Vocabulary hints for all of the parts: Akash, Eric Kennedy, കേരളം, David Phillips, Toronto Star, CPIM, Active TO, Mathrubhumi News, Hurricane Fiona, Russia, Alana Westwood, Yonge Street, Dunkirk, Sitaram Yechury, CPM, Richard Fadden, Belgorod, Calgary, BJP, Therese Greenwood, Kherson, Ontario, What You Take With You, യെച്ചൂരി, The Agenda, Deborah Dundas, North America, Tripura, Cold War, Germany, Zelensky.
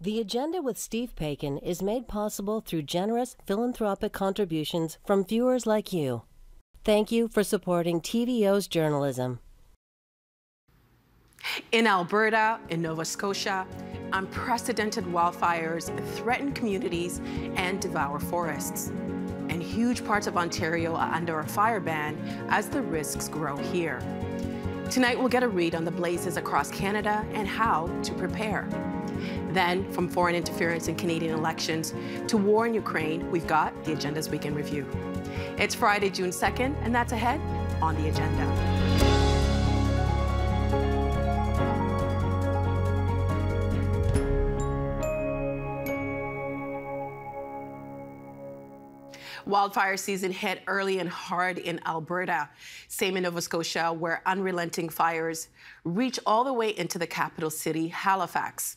The Agenda with Steve Paikin is made possible through generous philanthropic contributions from viewers like you. Thank you for supporting TVO's journalism. In Alberta, in Nova Scotia, unprecedented wildfires threaten communities and devour forests. And huge parts of Ontario are under a fire ban as the risks grow here. Tonight, we'll get a read on the blazes across Canada and how to prepare. Then, from foreign interference in Canadian elections to war in Ukraine, we've got the Agenda's Weekend Review. It's Friday, June 2nd, and that's ahead on The Agenda. Wildfire season hit early and hard in Alberta. Same in Nova Scotia, where unrelenting fires reach all the way into the capital city, Halifax.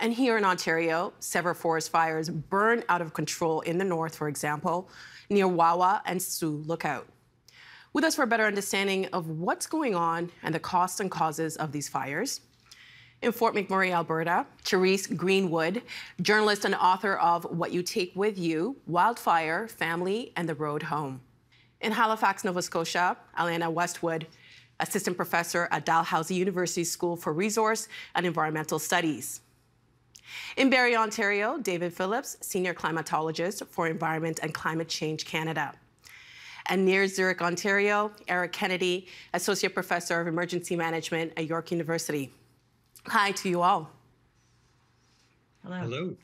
And here in Ontario, several forest fires burn out of control in the north, for example, near Wawa and Sioux Lookout. With us for a better understanding of what's going on and the costs and causes of these fires, in Fort McMurray, Alberta, Therese Greenwood, journalist and author of What You Take With You, Wildfire, Family, and the Road Home. In Halifax, Nova Scotia, Alana Westwood, assistant professor at Dalhousie University School for Resource and Environmental Studies. In Barrie, Ontario, David Phillips, senior climatologist for Environment and Climate Change Canada. And near Zurich, Ontario, Eric Kennedy, associate professor of emergency management at York University. Hi to you all. Hello. Hello.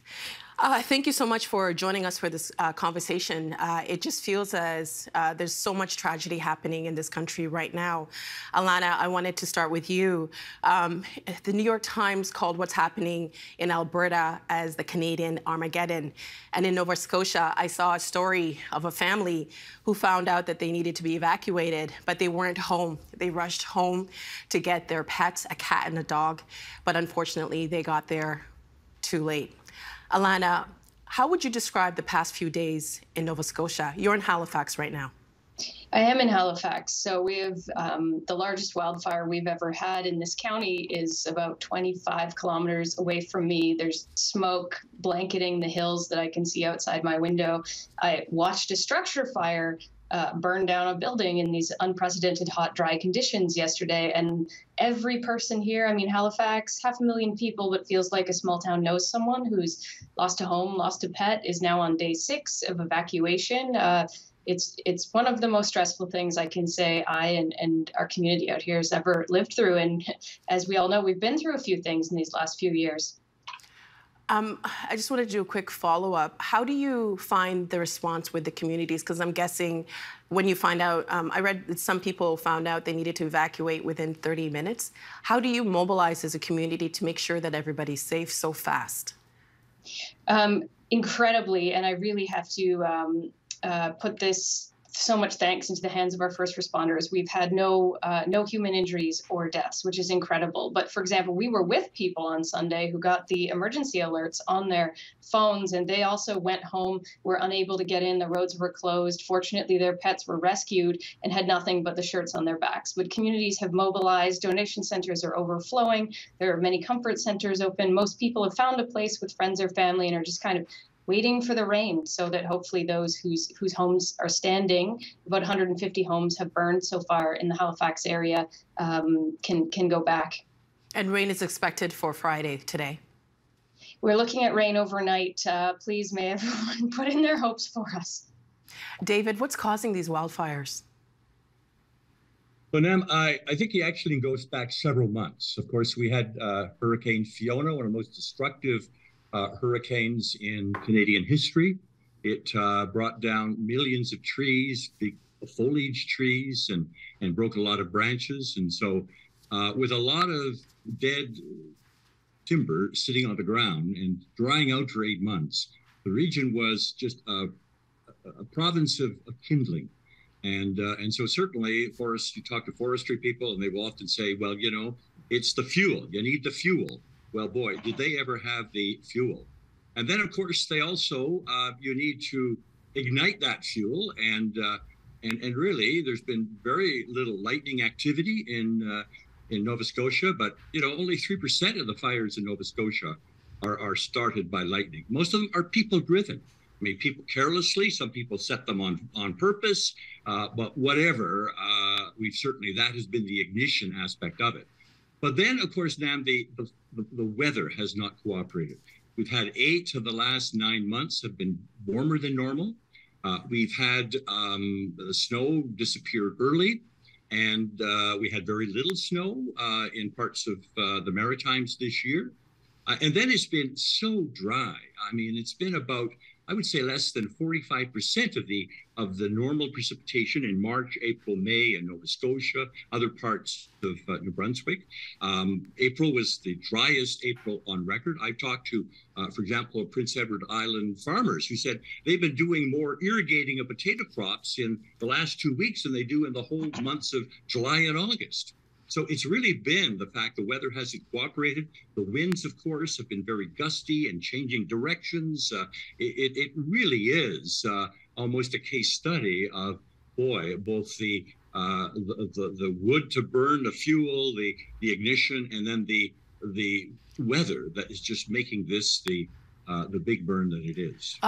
Thank you so much for joining us for this conversation. It just feels as there's so much tragedy happening in this country right now. Alana, I wanted to start with you. The New York Times called what's happening in Alberta as the Canadian Armageddon. And in Nova Scotia, I saw a story of a family who found out that they needed to be evacuated, but they weren't home. They rushed home to get their pets, a cat and a dog, but unfortunately, they got there too late. Alana, how would you describe the past few days in Nova Scotia? You're in Halifax right now. I am in Halifax. So we have the largest wildfire we've ever had in this county is about 25 kilometers away from me. There's smoke blanketing the hills that I can see outside my window. I watched a structure fire burn down a building in these unprecedented hot, dry conditions yesterday. And every person here, I mean, Halifax, 500,000 people, but feels like a small town, knows someone who's lost a home, lost a pet, is now on day 6 of evacuation. It's one of the most stressful things I can say I and our community out here has ever lived through. And as we all know, we've been through a few things in these last few years. I just want to do a quick follow-up. How do you find the response with the communities? Because I'm guessing when you find out, I read that some people found out they needed to evacuate within 30 minutes. How do you mobilize as a community to make sure that everybody's safe so fast? Incredibly, and I really have to put this so much thanks into the hands of our first responders. We've had no human injuries or deaths, which is incredible. But for example, we were with people on Sunday who got the emergency alerts on their phones, and they also went home, were unable to get in, the roads were closed. Fortunately, their pets were rescued and had nothing but the shirts on their backs. But communities have mobilized, donation centers are overflowing, there are many comfort centers open. Most people have found a place with friends or family and are just kind of waiting for the rain so that hopefully those whose homes are standing, about 150 homes have burned so far in the Halifax area, can go back. And rain is expected for Friday today. We're looking at rain overnight. Please may everyone put in their hopes for us. David, what's causing these wildfires? Well, Nam, I think it actually goes back several months. Of course, we had Hurricane Fiona, one of the most destructive hurricanes in Canadian history. It brought down millions of trees, big foliage trees, and broke a lot of branches. And so with a lot of dead timber sitting on the ground and drying out for 8 months, the region was just a province of kindling. And so certainly forests, you talk to forestry people and they will often say, well, you know, it's the fuel, you need the fuel. Well, boy, did they ever have the fuel. And then, of course, they also, you need to ignite that fuel. And really, there's been very little lightning activity in Nova Scotia, but, you know, only 3% of the fires in Nova Scotia are started by lightning. Most of them are people driven. I mean, people carelessly, some people set them on purpose, but whatever, we've certainly, that has been the ignition aspect of it. But then, of course, Nam, the weather has not cooperated. We've had 8 of the last 9 months have been warmer than normal. We've had the snow disappeared early, and we had very little snow in parts of the Maritimes this year. And then it's been so dry. I mean, it's been about, I would say, less than 45% of the normal precipitation in March, April, May in Nova Scotia, other parts of New Brunswick. April was the driest April on record. I've talked to, for example, Prince Edward Island farmers who said they've been doing more irrigating of potato crops in the last 2 weeks than they do in the whole months of July and August. So it's really been the fact the weather hasn't cooperated. The winds, of course, have been very gusty and changing directions. It really is almost a case study of, boy, both the wood to burn, the fuel, the ignition, and then the weather that is just making this the big burn that it is.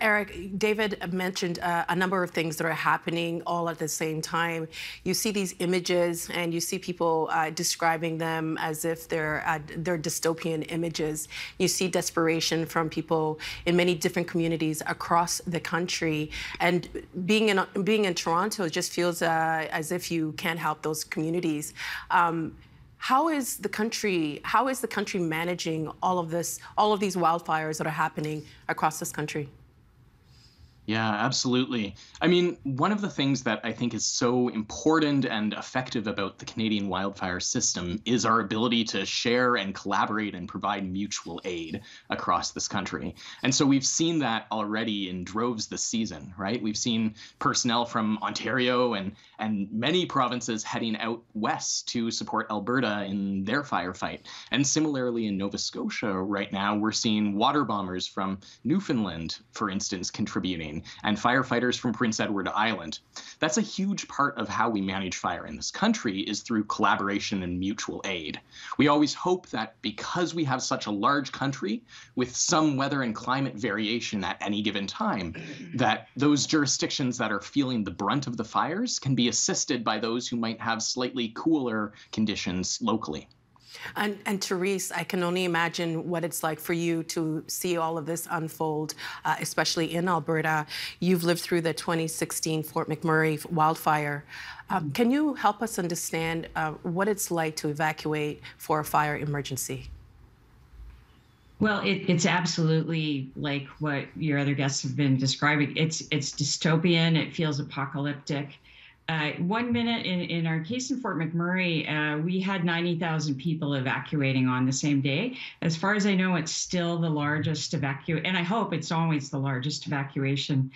Eric, David mentioned a number of things that are happening all at the same time. You see these images and you see people describing them as if they're dystopian images. You see desperation from people in many different communities across the country. And being in Toronto, it just feels as if you can't help those communities. How is the country managing all of this, all of these wildfires that are happening across this country? Yeah, absolutely. I mean, one of the things that I think is so important and effective about the Canadian wildfire system is our ability to share and collaborate and provide mutual aid across this country. And so we've seen that already in droves this season, right? We've seen personnel from Ontario and many provinces heading out west to support Alberta in their firefight. And similarly in Nova Scotia right now, we're seeing water bombers from Newfoundland, for instance, contributing, and firefighters from Prince Edward Island. That's a huge part of how we manage fire in this country, is through collaboration and mutual aid. We always hope that because we have such a large country with some weather and climate variation at any given time, that those jurisdictions that are feeling the brunt of the fires can be assisted by those who might have slightly cooler conditions locally. And Therese, I can only imagine what it's like for you to see all of this unfold, especially in Alberta. You've lived through the 2016 Fort McMurray wildfire. Can you help us understand what it's like to evacuate for a fire emergency? Well, it's absolutely like what your other guests have been describing. It's dystopian. It feels apocalyptic. 1 minute, in our case in Fort McMurray, we had 90,000 people evacuating on the same day. As far as I know, it's still the largest evacuation, and I hope it's always the largest evacuation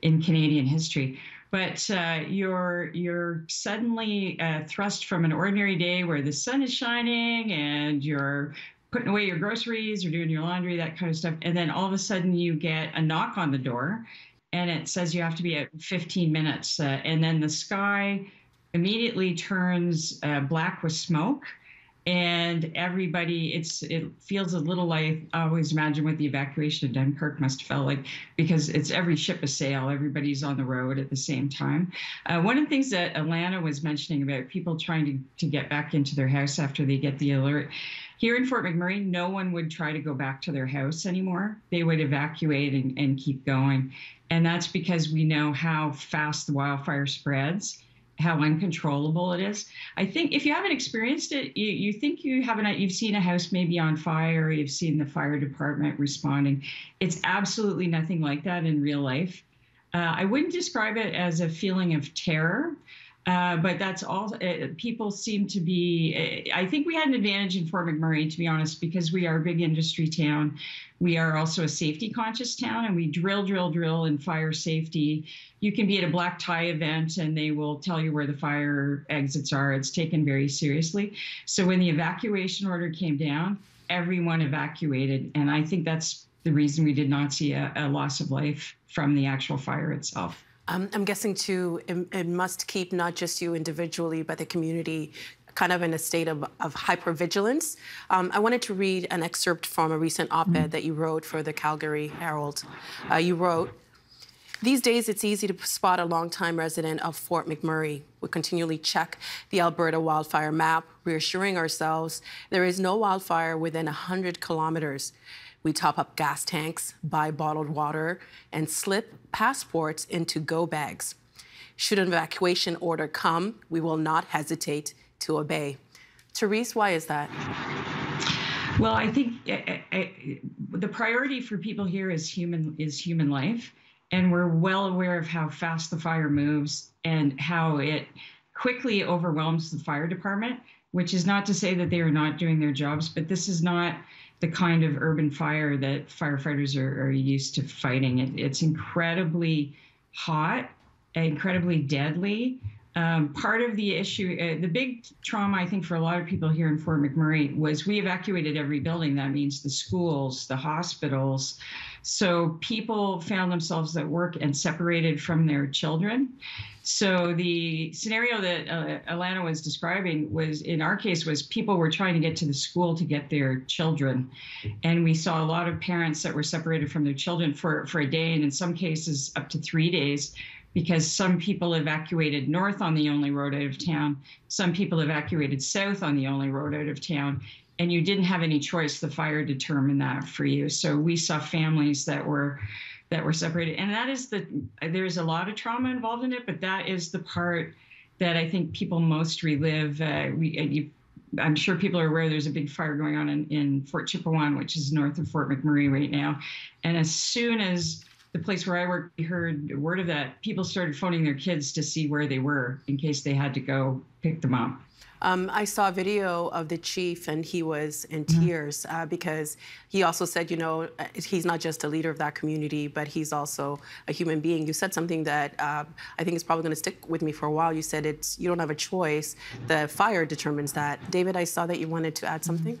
in Canadian history. But you're suddenly thrust from an ordinary day where the sun is shining and you're putting away your groceries or doing your laundry, that kind of stuff, and then all of a sudden you get a knock on the door. And it says you have to be at 15 minutes. And then the sky immediately turns black with smoke. And everybody, it feels a little like, I always imagine what the evacuation of Dunkirk must have felt like, because it's every ship a sail, everybody's on the road at the same time. One of the things that Alana was mentioning about people trying to get back into their house after they get the alert, here in Fort McMurray, no one would try to go back to their house anymore. They would evacuate and keep going. And that's because we know how fast the wildfire spreads, how uncontrollable it is. I think if you haven't experienced it, you think you haven't, you've seen a house maybe on fire, you've seen the fire department responding. It's absolutely nothing like that in real life. I wouldn't describe it as a feeling of terror, but that's all, people seem to be, I think we had an advantage in Fort McMurray, to be honest, because we are a big industry town. We are also a safety conscious town, and we drill in fire safety. You can be at a black tie event and they will tell you where the fire exits are. It's taken very seriously. So when the evacuation order came down, everyone evacuated. And I think that's the reason we did not see a loss of life from the actual fire itself. I'm guessing, too, it must keep not just you individually, but the community kind of in a state of hypervigilance. I wanted to read an excerpt from a recent op-ed that you wrote for the Calgary Herald. You wrote, "These days, it's easy to spot a longtime resident of Fort McMurray. We continually check the Alberta wildfire map, reassuring ourselves there is no wildfire within 100 kilometers. We top up gas tanks, buy bottled water, and slip passports into go bags. Should an evacuation order come, we will not hesitate to obey." Therese, why is that? Well, I think the priority for people here is human life. And we're well aware of how fast the fire moves and how it quickly overwhelms the fire department, which is not to say that they are not doing their jobs, but this is not the kind of urban fire that firefighters are used to fighting. It's incredibly hot, incredibly deadly. Part of the issue, the big trauma, I think, for a lot of people here in Fort McMurray was we evacuated every building. That means the schools, the hospitals. So people found themselves at work and separated from their children. So the scenario that Alana was describing was, in our case, was people were trying to get to the school to get their children. And we saw a lot of parents that were separated from their children for a day, and in some cases up to 3 days, because some people evacuated north on the only road out of town, some people evacuated south on the only road out of town, and you didn't have any choice. The fire determined that for you. So we saw families that were separated, and that is there's a lot of trauma involved in it, but that is the part that I think people most relive. I'm sure people are aware there's a big fire going on in Fort Chipewyan, which is north of Fort McMurray right now, and as soon as the place where I work, we heard word of that, people started phoning their kids to see where they were in case they had to go pick them up. I saw a video of the chief, and he was in tears because he also said, you know, he's not just a leader of that community, but he's also a human being. You said something that I think is probably going to stick with me for a while. You said you don't have a choice. The fire determines that. David, I saw that you wanted to add something.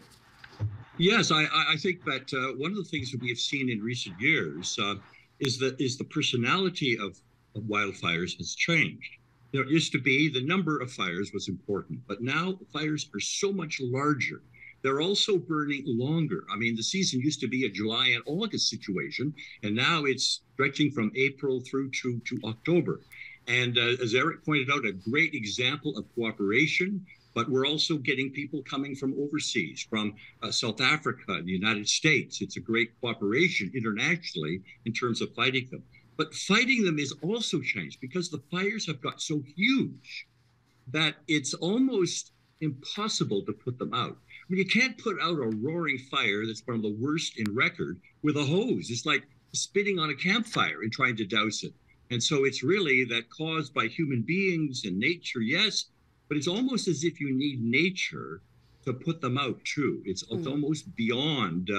Yes, I think that one of the things that we have seen in recent years is the personality of wildfires has changed. You know, it used to be the number of fires was important, but now fires are so much larger. They're also burning longer. I mean, the season used to be a July and August situation, and now it's stretching from April through to October. And as Eric pointed out, a great example of cooperation, but we're also getting people coming from overseas, from South Africa, the United States. It's a great cooperation internationally in terms of fighting them. But fighting them is also changed because the fires have got so huge that it's almost impossible to put them out. I mean, you can't put out a roaring fire that's one of the worst in record with a hose. It's like spitting on a campfire and trying to douse it. And so it's really that caused by human beings and nature, yes, but it's almost as if you need nature to put them out too. It's almost beyond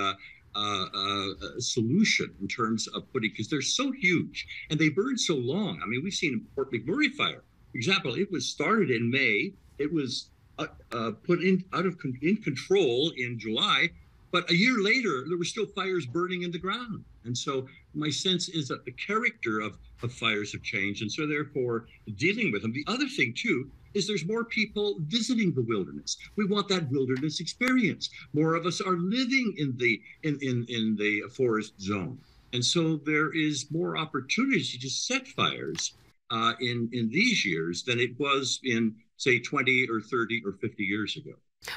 a solution in terms of putting, because they're so huge and they burn so long. I mean, we've seen Fort McMurray fire, for example. It was started in May. It was put in control in July, but a year later there were still fires burning in the ground. And so my sense is that the character of fires have changed, and so therefore dealing with them. The other thing too is there's more people visiting the wilderness. We want that wilderness experience. More of us are living in the forest zone. And so there is more opportunity to set fires in these years than it was in, say, 20 or 30 or 50 years ago.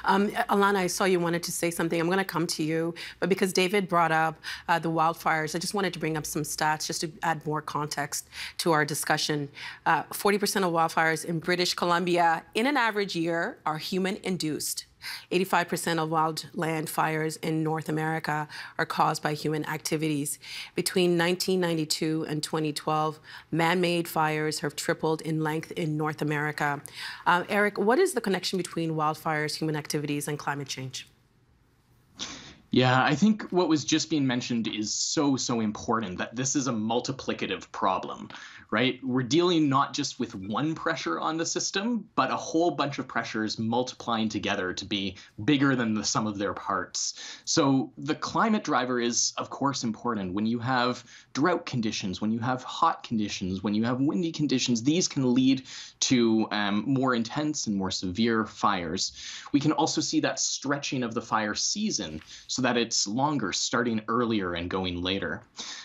Alana, I saw you wanted to say something. I'm going to come to you, but because David brought up the wildfires, I just wanted to bring up some stats just to add more context to our discussion. 40% of wildfires in British Columbia in an average year are human-induced. 85% of wildland fires in North America are caused by human activities. Between 1992 and 2012, man-made fires have tripled in length in North America. Eric, what is the connection between wildfires, human activities, and climate change? Yeah, I think what was just being mentioned is so important, that this is a multiplicative problem, right? We're dealing not just with one pressure on the system, but a whole bunch of pressures multiplying together to be bigger than the sum of their parts. So the climate driver is, of course, important. When you have drought conditions, when you have hot conditions, when you have windy conditions, these can lead to more intense and more severe fires. We can also see that stretching of the fire season, so that it's longer, starting earlier and going later.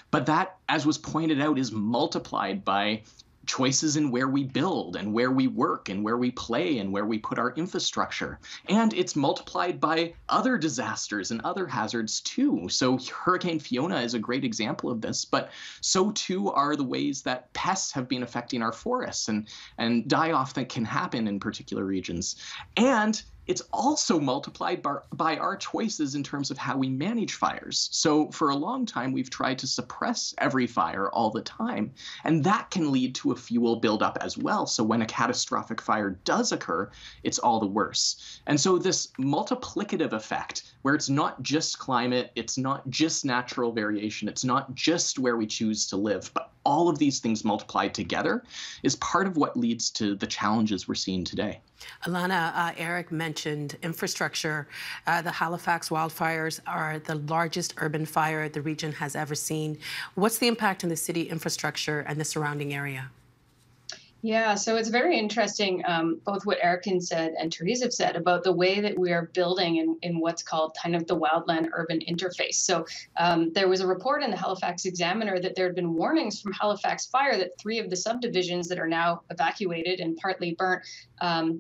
But that, as was pointed out, is multiplied by choices in where we build and where we work and where we play and where we put our infrastructure. And it's multiplied by other disasters and other hazards too. So Hurricane Fiona is a great example of this, but so too are the ways that pests have been affecting our forests and die-off that can happen in particular regions. And it's also multiplied by our choices in terms of how we manage fires. So for a long time, we've tried to suppress every fire all the time, and that can lead to a fuel buildup as well. So when a catastrophic fire does occur, it's all the worse. And so this multiplicative effect, where it's not just climate, it's not just natural variation, it's not just where we choose to live, but all of these things multiplied together, is part of what leads to the challenges we're seeing today. Alana, Eric mentioned infrastructure. The Halifax wildfires are the largest urban fire the region has ever seen. What's the impact on the city infrastructure and the surrounding area? Yeah, so it's very interesting, both what Erican said and Therese have said about the way that we are building in what's called kind of the wildland-urban interface. So there was a report in the Halifax Examiner that there had been warnings from Halifax Fire that 3 of the subdivisions that are now evacuated and partly burnt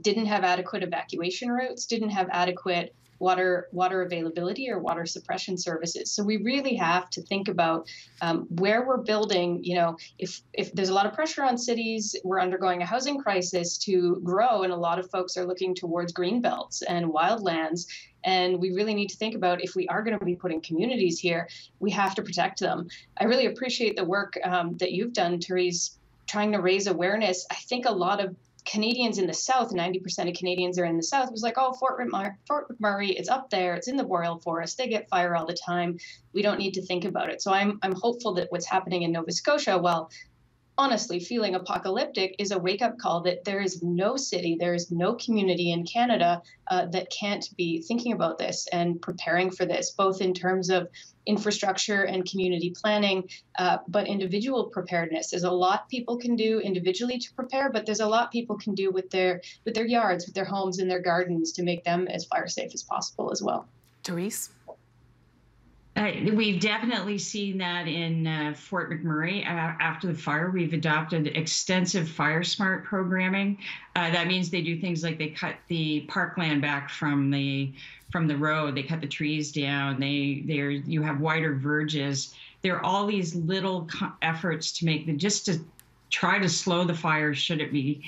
didn't have adequate evacuation routes, didn't have adequate water availability or water suppression services. So we really have to think about where we're building. You know, if there's a lot of pressure on cities, we're undergoing a housing crisis to grow, and a lot of folks are looking towards green belts and wildlands. And we really need to think about, if we are going to be putting communities here, we have to protect them. I really appreciate the work that you've done, Therese, trying to raise awareness. I think a lot of Canadians in the South, 90% of Canadians are in the South, was like, oh, Fort McMurray, it's up there, it's in the boreal forest, they get fire all the time, we don't need to think about it. So I'm hopeful that what's happening in Nova Scotia, while honestly feeling apocalyptic, is a wake-up call that there is no city, there is no community in Canada that can't be thinking about this and preparing for this, both in terms of infrastructure and community planning, but individual preparedness. There's a lot people can do individually to prepare, but there's a lot people can do with their yards, with their homes and their gardens to make them as fire safe as possible as well. Therese? We've definitely seen that in Fort McMurray. After the fire, we've adopted extensive fire smart programming. That means they do things like they cut the parkland back from the road, they cut the trees down, you have wider verges. There are all these little efforts to make them, just to try to slow the fire should it be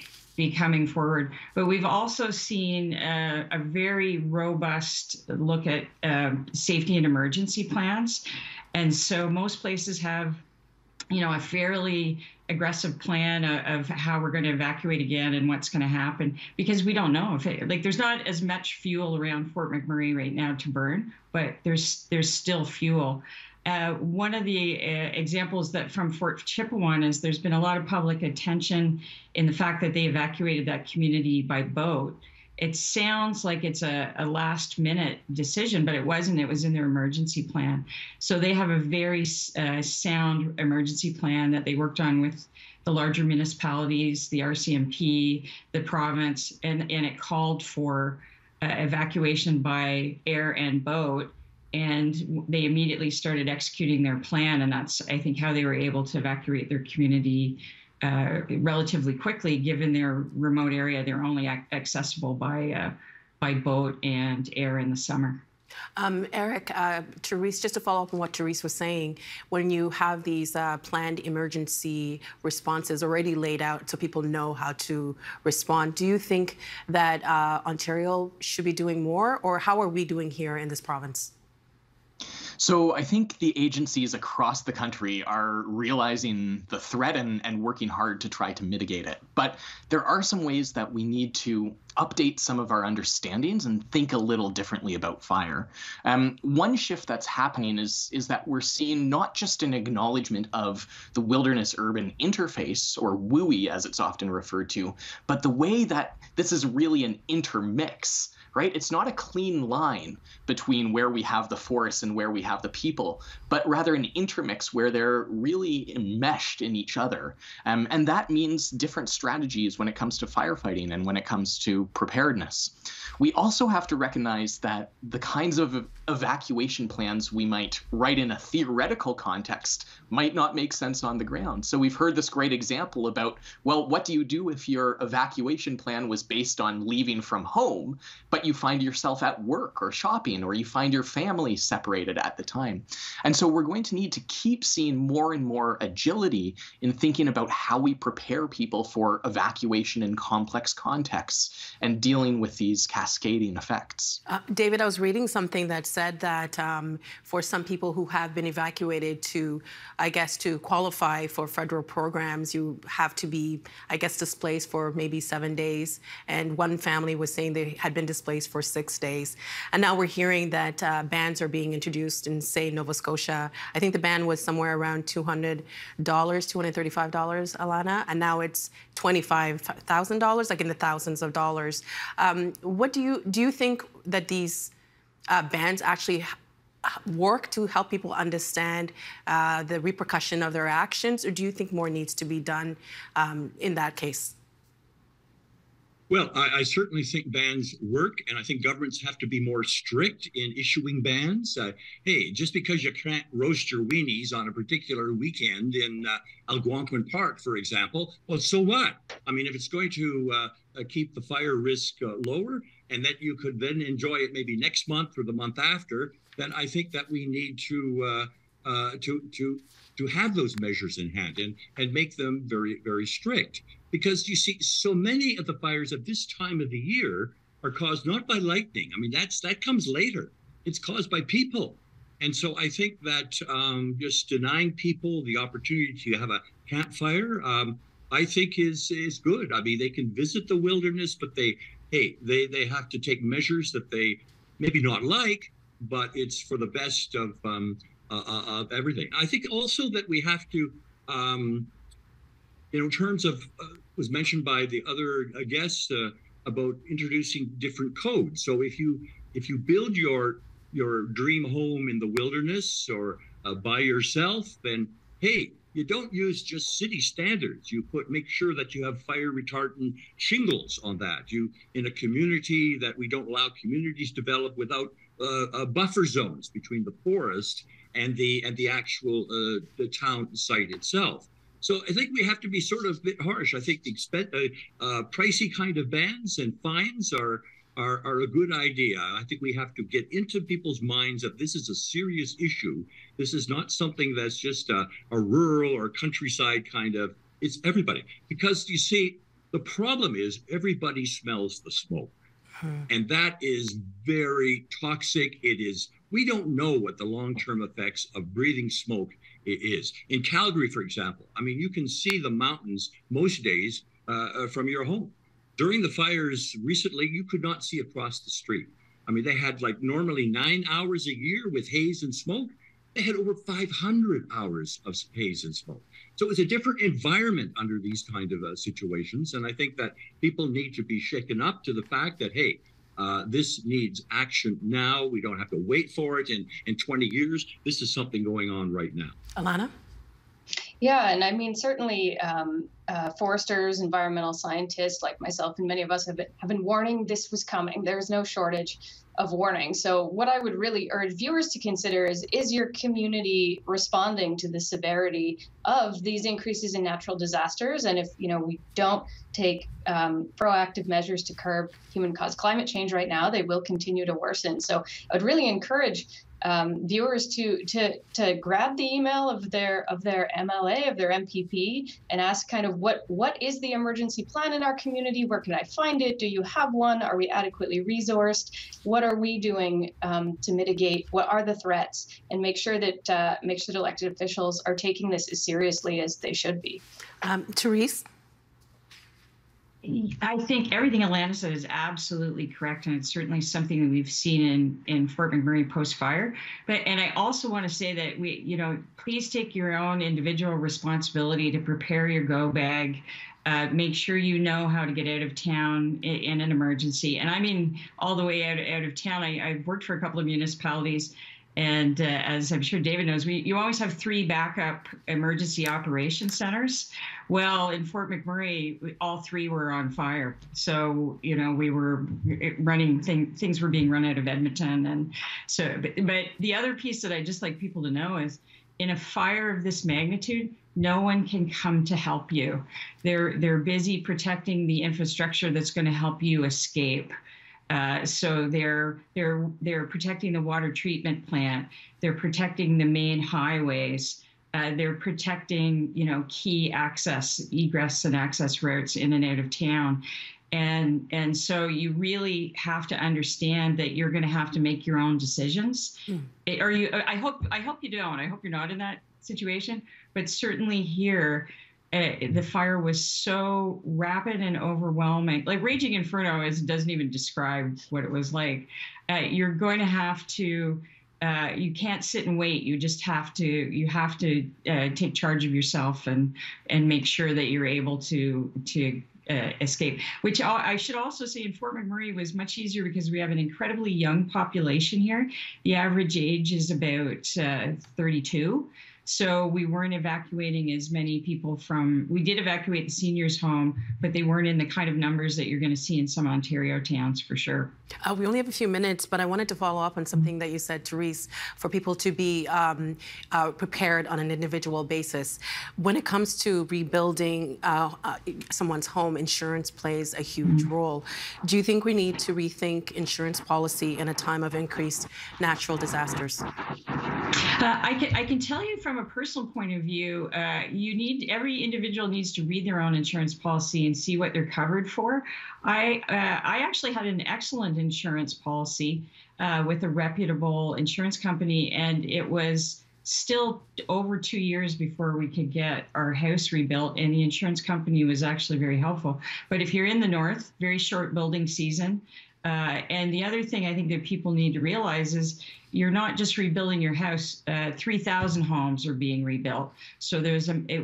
coming forward. But we've also seen a very robust look at safety and emergency plans. And so most places have, you know, a fairly aggressive plan of how we're going to evacuate again and what's going to happen, because we don't know if it, like, there's not as much fuel around Fort McMurray right now to burn, but there's still fuel. One of the examples that from Fort Chipewyan is there's been a lot of public attention in the fact that they evacuated that community by boat. It sounds like it's a last-minute decision, but it wasn't. It was in their emergency plan. So they have a very sound emergency plan that they worked on with the larger municipalities, the RCMP, the province, and it called for evacuation by air and boat. And they immediately started executing their plan. And that's, I think, how they were able to evacuate their community relatively quickly, given their remote area. They're only accessible by boat and air in the summer. Eric, Therese, just to follow up on what Therese was saying, when you have these planned emergency responses already laid out so people know how to respond, do you think that Ontario should be doing more, or how are we doing here in this province? So I think the agencies across the country are realizing the threat and working hard to try to mitigate it. But there are some ways that we need to update some of our understandings and think a little differently about fire. One shift that's happening is that we're seeing not just an acknowledgement of the wilderness-urban interface, or WUI as it's often referred to, but the way that this is really an intermix. Right? It's not a clean line between where we have the forests and where we have the people, but rather an intermix where they're really enmeshed in each other. And that means different strategies when it comes to firefighting and when it comes to preparedness. We also have to recognize that the kinds of evacuation plans we might write in a theoretical context might not make sense on the ground. So we've heard this great example about, well, what do you do if your evacuation plan was based on leaving from home, but you find yourself at work or shopping, or you find your family separated at the time. And so we're going to need to keep seeing more and more agility in thinking about how we prepare people for evacuation in complex contexts and dealing with these cascading effects. David, I was reading something that said that for some people who have been evacuated to qualify for federal programs, you have to be, displaced for maybe 7 days. And one family was saying they had been displaced for 6 days. And now we're hearing that bans are being introduced in, say, Nova Scotia. I think the ban was somewhere around $200, $235, Alana, and now it's $25,000, like in the thousands of dollars. What do you think that these bans actually work to help people understand the repercussion of their actions, or do you think more needs to be done in that case? Well, I certainly think bans work, and I think governments have to be more strict in issuing bans. Hey, just because you can't roast your weenies on a particular weekend in Algonquin Park, for example, well, so what? I mean, if it's going to keep the fire risk lower and that you could then enjoy it maybe next month or the month after, then I think that we need to have those measures in hand and make them very, very strict. Because you see, so many of the fires at this time of the year are caused not by lightning. I mean, that comes later. It's caused by people. And so I think that just denying people the opportunity to have a campfire, I think is good. I mean, they can visit the wilderness, but they have to take measures that they maybe not like, but it's for the best of everything. I think also that we have to, in terms of was mentioned by the other guests about introducing different codes. So if you build your dream home in the wilderness or by yourself, then hey, you don't use just city standards. You make sure that you have fire retardant shingles on that. You in a community that we don't allow communities develop without buffer zones between the forest and the actual the town site itself. So I think we have to be sort of a bit harsh. I think the pricey kind of bans and fines are a good idea. I think we have to get into people's minds that this is a serious issue. This is not something that's just a rural or countryside kind of, it's everybody. Because you see, the problem is everybody smells the smoke. And that is very toxic. It is, we don't know what the long-term effects of breathing smoke it is. In Calgary, for example, I mean, you can see the mountains most days from your home. During the fires recently, you could not see across the street. I mean, they had like normally 9 hours a year with haze and smoke. They had over 500 hours of haze and smoke. So it's a different environment under these kind of situations. And I think that people need to be shaken up to the fact that, hey, this needs action now. We don't have to wait for it in 20 years. This is something going on right now. Alana? Yeah, and I mean, certainly foresters, environmental scientists like myself and many of us have been warning this was coming. There is no shortage of warning. So what I would really urge viewers to consider is your community responding to the severity of these increases in natural disasters? And if, you know, we don't take proactive measures to curb human-caused climate change right now, they will continue to worsen. So I would really encourage viewers to grab the email of their MLA, of their MPP, and ask kind of what is the emergency plan in our community? Where can I find it? Do you have one? Are we adequately resourced? What are we doing to mitigate? What are the threats? And make sure that elected officials are taking this as seriously as they should be. Therese? I think everything Alana said is absolutely correct, and it's certainly something that we've seen in Fort McMurray post-fire. And I also want to say that please take your own individual responsibility to prepare your go bag. Make sure you know how to get out of town in an emergency. And I mean all the way out of town. I've worked for a couple of municipalities. And as I'm sure David knows, you always have three backup emergency operation centers. Well, in Fort McMurray, all three were on fire. So, we were running, things were being run out of Edmonton. And so, but the other piece that I just like people to know is, in a fire of this magnitude, no one can come to help you. They're busy protecting the infrastructure that's going to help you escape. So they're protecting the water treatment plant. They're protecting the main highways. They're protecting, key egress and access routes in and out of town. And so you really have to understand that you're going to have to make your own decisions. Mm. Are you? I hope you don't. I hope you're not in that situation. But certainly here, the fire was so rapid and overwhelming. Like Raging Inferno doesn't even describe what it was like. You're going to have to, you can't sit and wait. You just have to, take charge of yourself and make sure that you're able to escape. Which I should also say in Fort McMurray was much easier because we have an incredibly young population here. The average age is about 32. So we weren't evacuating as many people from, we did evacuate the seniors home, but they weren't in the kind of numbers that you're going to see in some Ontario towns for sure. We only have a few minutes, but I wanted to follow up on something that you said, Therese, for people to be prepared on an individual basis. When it comes to rebuilding someone's home, insurance plays a huge role. Do you think we need to rethink insurance policy in a time of increased natural disasters? I can tell you from a personal point of view, every individual needs to read their own insurance policy and see what they're covered for. I actually had an excellent insurance policy with a reputable insurance company, and it was still over 2 years before we could get our house rebuilt, and the insurance company was actually very helpful. But if you're in the north, very short building season. And the other thing I think that people need to realize is you're not just rebuilding your house. 3,000 homes are being rebuilt. So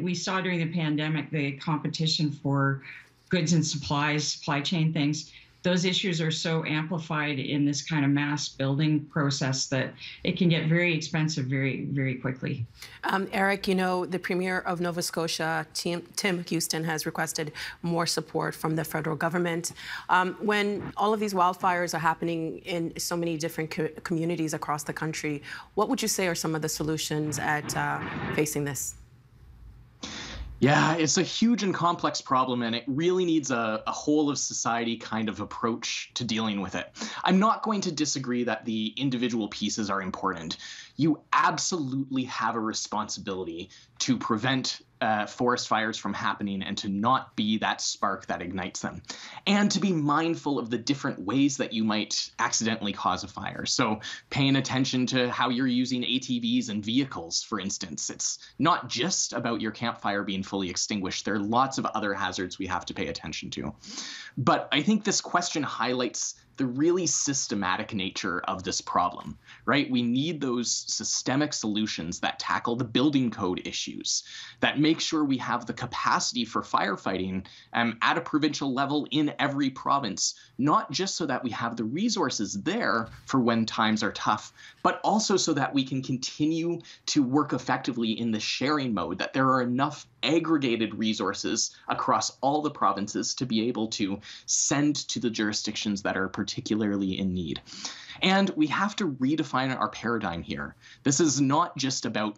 we saw during the pandemic the competition for goods and supplies, supply chain things. Those issues are so amplified in this kind of mass building process that it can get very expensive very, very quickly. Eric, the Premier of Nova Scotia, Tim Houston, has requested more support from the federal government. When all of these wildfires are happening in so many different communities across the country, what would you say are some of the solutions at facing this? Yeah, it's a huge and complex problem, and it really needs a whole of society kind of approach to dealing with it. I'm not going to disagree that the individual pieces are important. You absolutely have a responsibility to prevent forest fires from happening and to not be that spark that ignites them, and to be mindful of the different ways that you might accidentally cause a fire. So paying attention to how you're using ATVs and vehicles, for instance. It's not just about your campfire being fully extinguished. There are lots of other hazards we have to pay attention to. But I think this question highlights the really systematic nature of this problem, right? We need those systemic solutions that tackle the building code issues, that make sure we have the capacity for firefighting at a provincial level in every province, not just so that we have the resources there for when times are tough, but also so that we can continue to work effectively in the sharing mode, that there are enough aggregated resources across all the provinces to be able to send to the jurisdictions that are particularly in need. And we have to redefine our paradigm here. This is not just about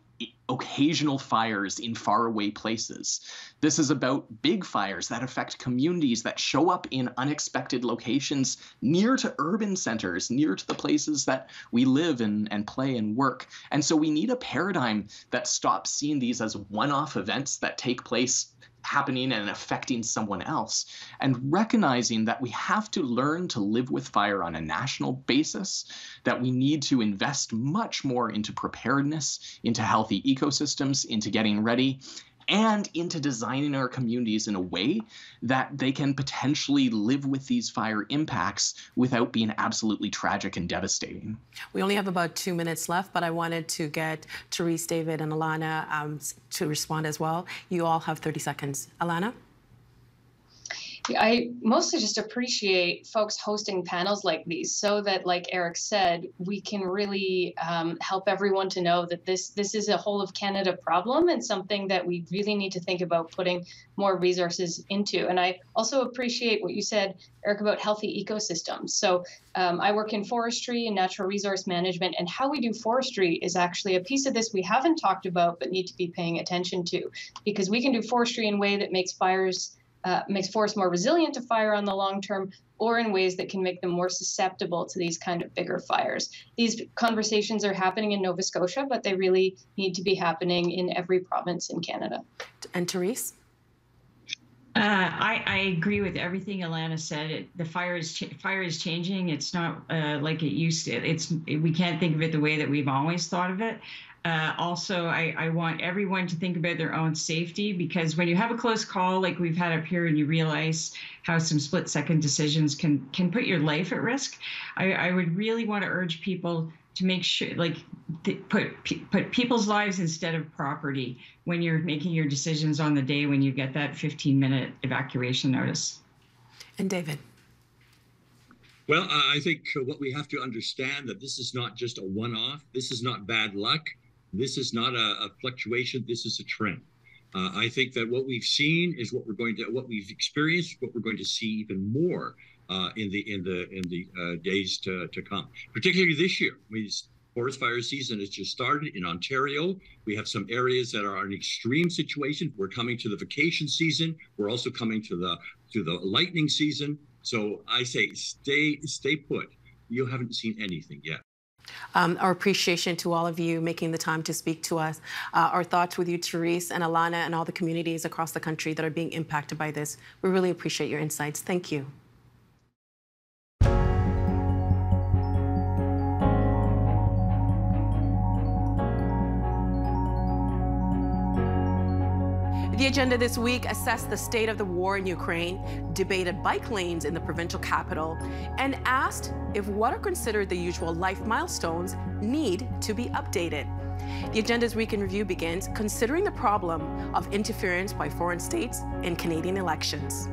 occasional fires in faraway places. This is about big fires that affect communities, that show up in unexpected locations near to urban centers, near to the places that we live and play and work. And so we need a paradigm that stops seeing these as one-off events that take place happening and affecting someone else, and recognizing that we have to learn to live with fire on a national basis, that we need to invest much more into preparedness, into healthy ecosystems, into getting ready, and into designing our communities in a way that they can potentially live with these fire impacts without being absolutely tragic and devastating. We only have about 2 minutes left, but I wanted to get Therese, David, and Alana to respond as well. You all have 30 seconds. Alana? I mostly just appreciate folks hosting panels like these so that, like Eric said, we can really help everyone to know that this is a whole of Canada problem and something that we really need to think about putting more resources into. And I also appreciate what you said, Eric, about healthy ecosystems. So I work in forestry and natural resource management, and how we do forestry is actually a piece of this we haven't talked about but need to be paying attention to, because we can do forestry in a way that makes fires makes forests more resilient to fire on the long term, or in ways that can make them more susceptible to these kind of bigger fires. These conversations are happening in Nova Scotia, but they really need to be happening in every province in Canada. And Therese? I agree with everything Alana said. The fire is changing. It's not like it used to. We can't think of it the way that we've always thought of it. Also, I want everyone to think about their own safety, because when you have a close call like we've had up here and you realize how some split-second decisions can put your life at risk, I would really want to urge people to make sure, like, put people's lives instead of property when you're making your decisions on the day when you get that 15-minute evacuation notice. And David? Well, I think what we have to understand that this is not just a one-off. This is not bad luck. This is not a fluctuation. This is a trend. I think that what we've seen is what we've experienced, what we're going to see even more in the days to come. Particularly this year, forest fire season has just started in Ontario. We have some areas that are in extreme situation. We're coming to the vacation season. We're also coming to the lightning season. So I say stay put. You haven't seen anything yet. Our appreciation to all of you making the time to speak to us. Our thoughts with you, Therese and Alana, and all the communities across the country that are being impacted by this. We really appreciate your insights. Thank you. The agenda this week assessed the state of the war in Ukraine, debated bike lanes in the provincial capital, and asked if what are considered the usual life milestones need to be updated. The Agenda's Week in Review begins considering the problem of interference by foreign states in Canadian elections.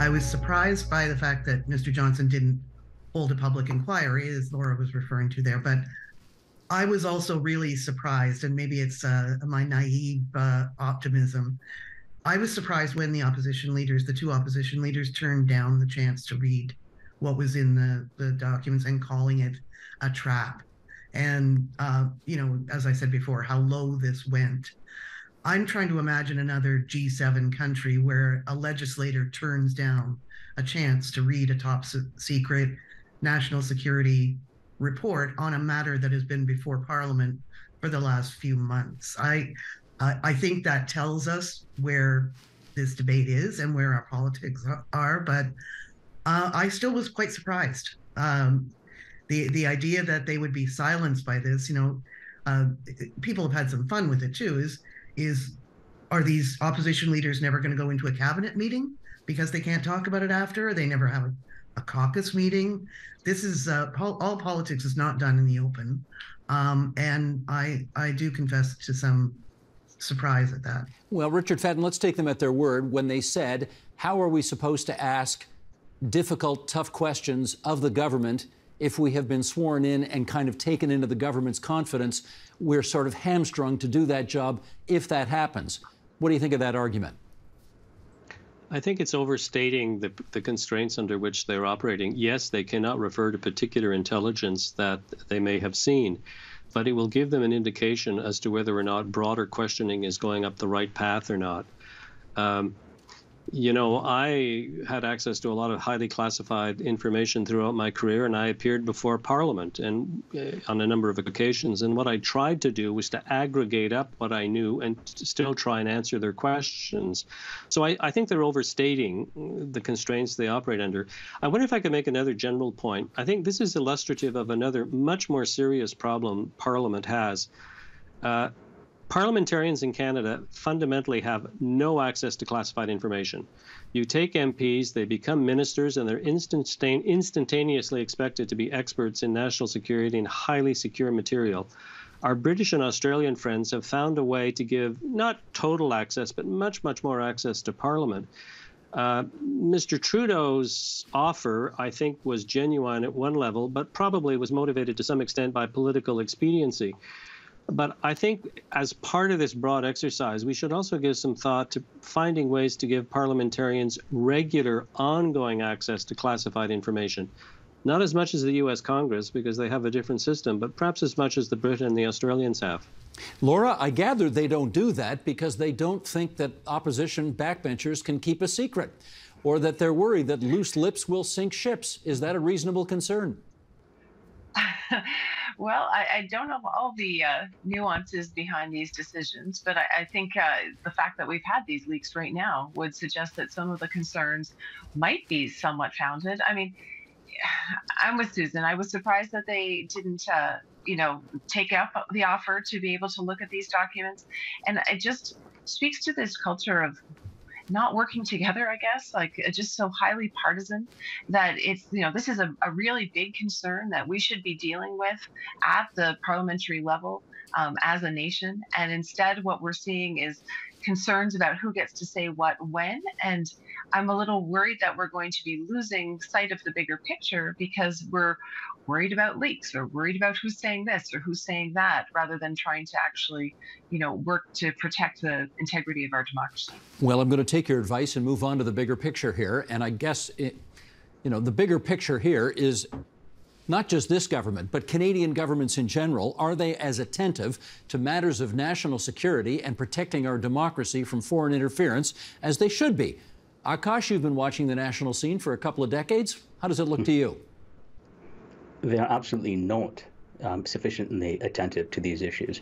I was surprised by the fact that Mr. Johnson didn't hold a public inquiry, as Laura was referring to there, but I was also really surprised, and maybe it's my naive optimism. I was surprised when the two opposition leaders turned down the chance to read what was in the documents and calling it a trap. And, you know, as I said before, how low this went. I'm trying to imagine another G7 country where a legislator turns down a chance to read a top secret national security report on a matter that has been before Parliament for the last few months. I think that tells us where this debate is and where our politics are, but I still was quite surprised. The idea that they would be silenced by this, you know, people have had some fun with it too, are these opposition leaders never going to go into a cabinet meeting because they can't talk about it after? Or they never have a caucus meeting? This is, all politics is not done in the open. And I do confess to some surprise at that. Well, Richard Fadden, let's take them at their word when they said, how are we supposed to ask difficult, tough questions of the government if we have been sworn in and kind of taken into the government's confidence? We're sort of hamstrung to do that job if that happens. What do you think of that argument? I think it's overstating the constraints under which they're operating. Yes, they cannot refer to particular intelligence that they may have seen, but it will give them an indication as to whether or not broader questioning is going up the right path or not. You know, I had access to a lot of highly classified information throughout my career, and I appeared before Parliament and on a number of occasions. And what I tried to do was to aggregate up what I knew and still try and answer their questions. So I think they're overstating the constraints they operate under. I wonder if I could make another general point. I think this is illustrative of another much more serious problem Parliament has. Parliamentarians in Canada fundamentally have no access to classified information. You take MPs, they become ministers, and they're instantaneously expected to be experts in national security and highly secure material. Our British and Australian friends have found a way to give not total access, but much, much more access to Parliament. Mr. Trudeau's offer, I think, was genuine at one level, but probably was motivated to some extent by political expediency. But I think as part of this broad exercise, we should also give some thought to finding ways to give parliamentarians regular, ongoing access to classified information. Not as much as the U.S. Congress, because they have a different system, but perhaps as much as the Brits and the Australians have. Laura, I gather they don't do that because they don't think that opposition backbenchers can keep a secret, or that they're worried that loose lips will sink ships. Is that a reasonable concern? Well, I don't know all the nuances behind these decisions, but I think the fact that we've had these leaks right now would suggest that some of the concerns might be somewhat founded. I mean, I'm with Susan. I was surprised that they didn't, you know, take up the offer to be able to look at these documents. And it just speaks to this culture of not working together, I guess, like just so highly partisan that it's, you know, this is a really big concern that we should be dealing with at the parliamentary level as a nation. And instead, what we're seeing is concerns about who gets to say what when. And I'm a little worried that we're going to be losing sight of the bigger picture because we're worried about leaks or worried about who's saying this or who's saying that, rather than trying to actually, you know, work to protect the integrity of our democracy. Well, I'm going to take your advice and move on to the bigger picture here. And I guess, you know, the bigger picture here is not just this government, but Canadian governments in general. Are they as attentive to matters of national security and protecting our democracy from foreign interference as they should be? Akash, you've been watching the national scene for a couple of decades. How does it look to you? They are absolutely not sufficiently attentive to these issues.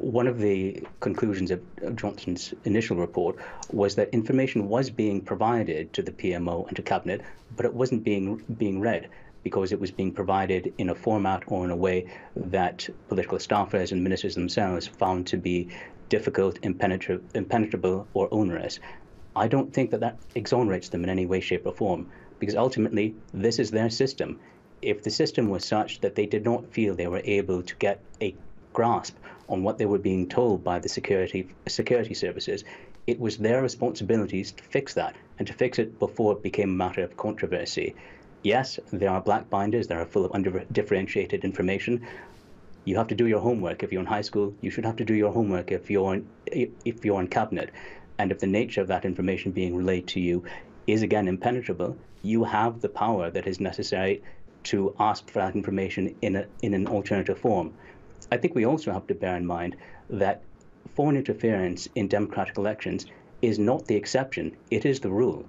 One of the conclusions of Johnson's initial report was that information was being provided to the PMO and to Cabinet, but it wasn't being read, because it was being provided in a format or in a way that political staffers and ministers themselves found to be difficult, impenetrable, or onerous. I don't think that that exonerates them in any way, shape, or form, because ultimately this is their system. If the system was such that they did not feel they were able to get a grasp on what they were being told by the security services, it was their responsibilities to fix that, and to fix it before it became a matter of controversy. Yes, there are black binders that are full of undifferentiated information. You have to do your homework if you're in high school. You should have to do your homework if you're in Cabinet. And if the nature of that information being relayed to you is again impenetrable, you have the power that is necessary to ask for that information in an alternative form. I think we also have to bear in mind that foreign interference in democratic elections is not the exception, it is the rule.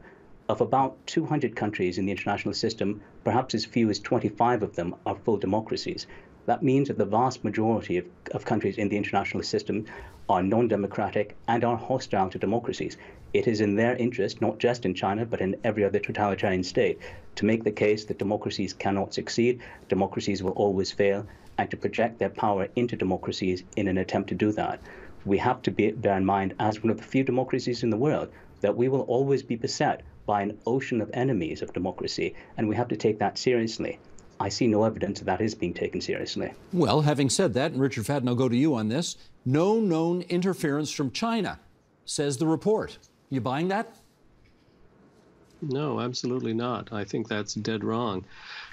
Of about 200 countries in the international system, perhaps as few as 25 of them are full democracies. That means that the vast majority of countries in the international system are non-democratic and are hostile to democracies. It is in their interest, not just in China, but in every other totalitarian state, to make the case that democracies cannot succeed, democracies will always fail, and to project their power into democracies in an attempt to do that. We have to bear in mind, as one of the few democracies in the world, that we will always be beset by an ocean of enemies of democracy, and we have to take that seriously. I see no evidence that is being taken seriously. Well, having said that, and Richard Fadden, I'll go to you on this, no known interference from China, says the report. You buying that? No, absolutely not. I think that's dead wrong.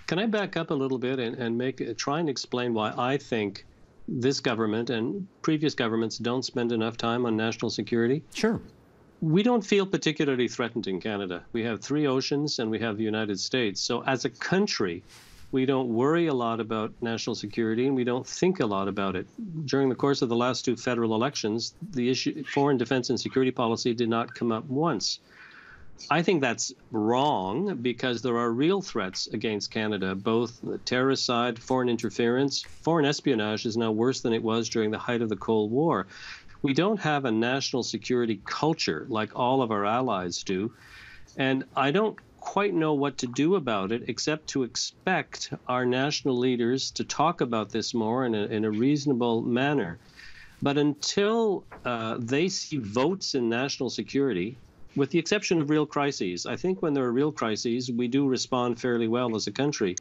Can I back up a little bit and try and explain why I think this government and previous governments don't spend enough time on national security? Sure. we don't feel particularly threatened in Canada. We have three oceans and we have the United States. So as a country, we don't worry a lot about national security and we don't think a lot about it. During the course of the last two federal elections, the issue foreign defense and security policy did not come up once. I think that's wrong because there are real threats against Canada, both the terrorist side, foreign interference. Foreign espionage is now worse than it was during the height of the Cold War. We don't have a national security culture like all of our allies do, and I don't quite know what to do about it except to expect our national leaders to talk about this more in a reasonable manner. But until they see votes in national security, with the exception of real crises, I think when there are real crises, we do respond fairly well as a country.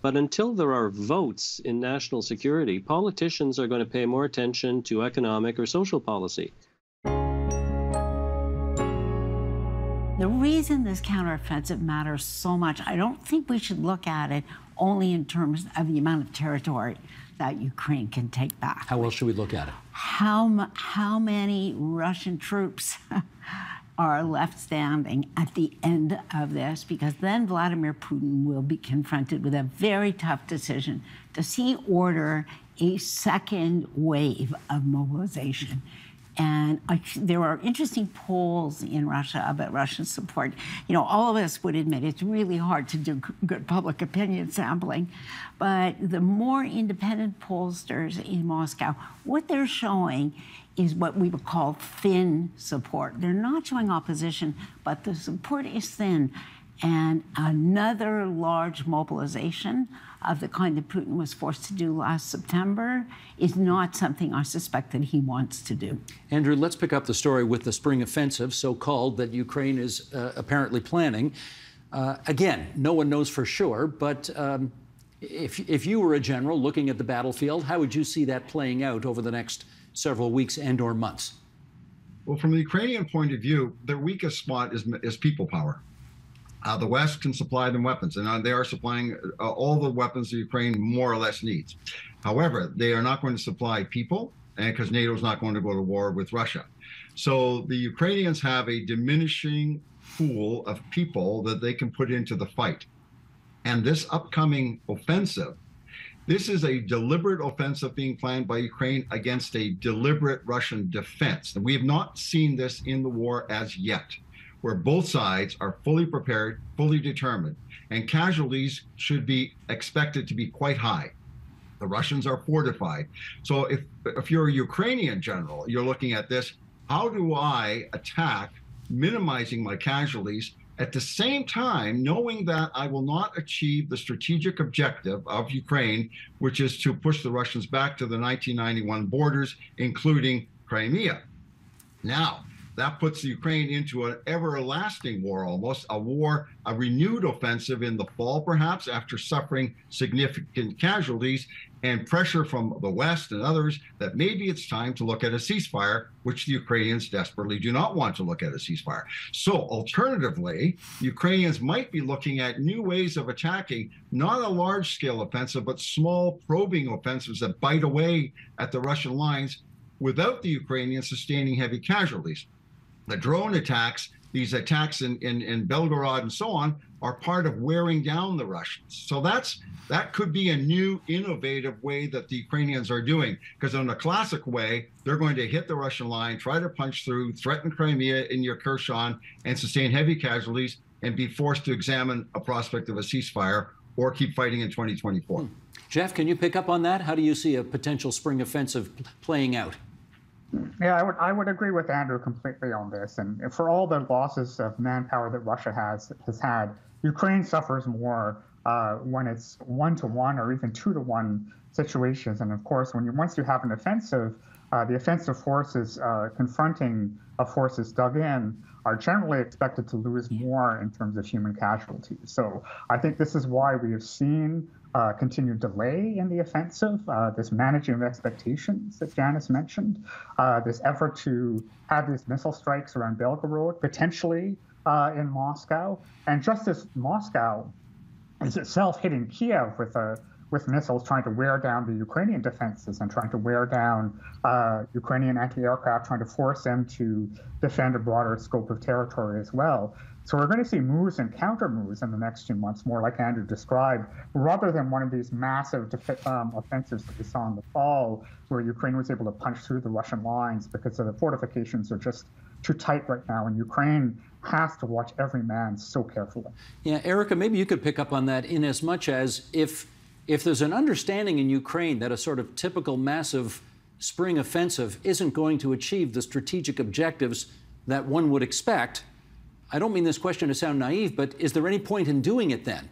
But until there are votes in national security, politicians are going to pay more attention to economic or social policy. The reason this counteroffensive matters so much, I don't think we should look at it only in terms of the amount of territory that Ukraine can take back. How else should we look at it? How many Russian troops are left standing at the end of this? Because then Vladimir Putin will be confronted with a very tough decision to see order a second wave of mobilization. And there are interesting polls in Russia about Russian support. You know, all of us would admit it's really hard to do good public opinion sampling, but the more independent pollsters in Moscow, what they're showing is what we would call thin support. They're not showing opposition, but the support is thin. And another large mobilization of the kind that Putin was forced to do last September is not something I suspect that he wants to do. Andrew, let's pick up the story with the spring offensive, so-called, that Ukraine is apparently planning. Again, no one knows for sure, but if you were a general looking at the battlefield, how would you see that playing out over the next several weeks and or months? Well, from the Ukrainian point of view, their weakest spot is people power. The West can supply them weapons, and they are supplying all the weapons the Ukraine more or less needs. However, they are not going to supply people, and because NATO is not going to go to war with Russia. So the Ukrainians have a diminishing pool of people that they can put into the fight. And this upcoming offensive, this is a deliberate offensive being planned by Ukraine against a deliberate Russian defense. And we have not seen this in the war as yet, where both sides are fully prepared, fully determined, and casualties should be expected to be quite high. The Russians are fortified. So if you're a Ukrainian general, you're looking at this, how do I attack, minimizing my casualties, at the same time knowing that I will not achieve the strategic objective of Ukraine, which is to push the Russians back to the 1991 borders, including Crimea. Now, that puts Ukraine into an everlasting war, almost a war, a renewed offensive in the fall, perhaps, after suffering significant casualties and pressure from the West and others that maybe it's time to look at a ceasefire, which the Ukrainians desperately do not want to look at a ceasefire. So alternatively, Ukrainians might be looking at new ways of attacking, not a large-scale offensive, but small probing offensives that bite away at the Russian lines without the Ukrainians sustaining heavy casualties. The drone attacks, these attacks in Belgorod and so on, are part of wearing down the Russians. So that could be a new innovative way that the Ukrainians are doing, because in a classic way, they're going to hit the Russian line, try to punch through, threaten Crimea in your Kherson, and sustain heavy casualties and be forced to examine a prospect of a ceasefire or keep fighting in 2024. Jeff, can you pick up on that? How do you see a potential spring offensive playing out? Yeah, I would agree with Andrew completely on this. And for all the losses of manpower that Russia has had, Ukraine suffers more when it's 1-to-1 or even 2-to-1 situations. And of course, once you have an offensive, the offensive forces confronting forces dug in are generally expected to lose more in terms of human casualties. So I think this is why we have seen continued delay in the offensive, this managing of expectations that Janice mentioned, this effort to have these missile strikes around Belgorod, potentially in Moscow, and just as Moscow is itself hitting Kiev with a with missiles trying to wear down the Ukrainian defenses and trying to wear down Ukrainian anti-aircraft, trying to force them to defend a broader scope of territory as well. So we're going to see moves and counter moves in the next few months, more like Andrew described, rather than one of these massive offensives that we saw in the fall, where Ukraine was able to punch through the Russian lines because the fortifications are just too tight right now, and Ukraine has to watch every man so carefully. Yeah, Erica, maybe you could pick up on that, in as much as if there's an understanding in Ukraine that a sort of typical massive spring offensive isn't going to achieve the strategic objectives that one would expect, I don't mean this question to sound naive, but is there any point in doing it then?